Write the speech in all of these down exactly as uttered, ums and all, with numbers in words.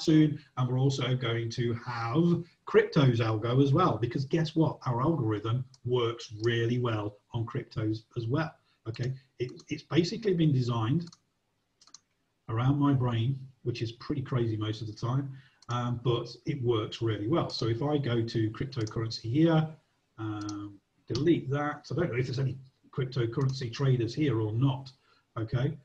soon, and we're also going to have crypto's algo as well, because guess what, our algorithm works really well on cryptos as well. Okay, it, it's basically been designed around my brain, which is pretty crazy most of the time, um, but it works really well. So if I go to cryptocurrency here, um, delete that. I don't know if there's any cryptocurrency traders here or not. Okay.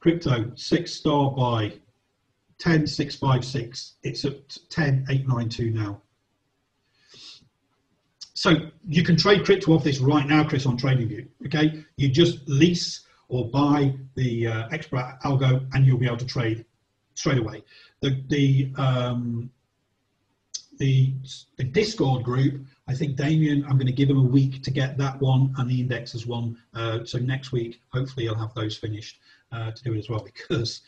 Crypto six star buy ten six five six. It's at ten eight nine two now. So you can trade crypto off this right now, Chris, on TradingView. Okay, you just lease or buy the uh, expert algo, and you'll be able to trade straight away. The the um, the the Discord group, I think Damien, I'm going to give him a week to get that one and the indexes one. Uh, so next week, hopefully, I'll have those finished. Uh, to do it as well, because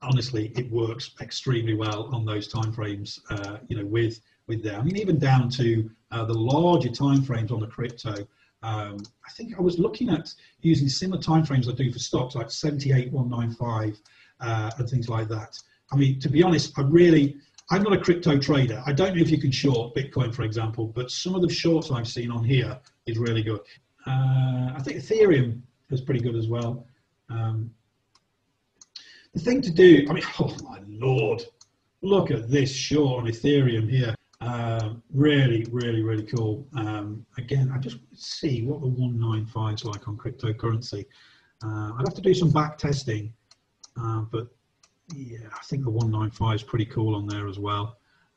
honestly it works extremely well on those timeframes, uh, you know, with with them. I mean, even down to uh, the larger timeframes on the crypto. um, I think I was looking at using similar timeframes I do for stocks, like seventy-eight one ninety-five uh, and things like that. I mean, to be honest, I really I'm not a crypto trader. I don't know if you can short Bitcoin, for example, but some of the shorts I've seen on here is really good. uh, I think Ethereum is pretty good as well. um, The thing to do, I mean, oh my lord, look at this short on Ethereum here. Um, really, really, really cool. Um, again, I just want to see what the one ninety-five is like on cryptocurrency. Uh, I'd have to do some back testing, uh, but yeah, I think the one ninety-five is pretty cool on there as well.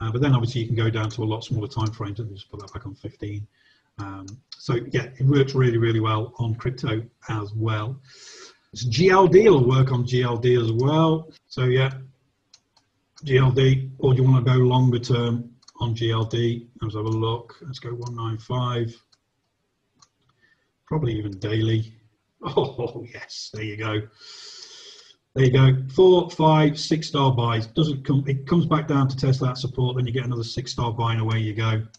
Uh, but then obviously you can go down to a lot smaller time frames, and just put that back on fifteen. Um, so yeah, it works really, really well on crypto as well. So G L D will work on G L D as well. So yeah, G L D, or do you want to go longer term on G L D? Let's have a look. Let's go one ninety-five, probably even daily. Oh yes, there you go, there you go. Four, five, six star buys. Doesn't come, it comes back down to test that support, then you get another six star buy and away you go.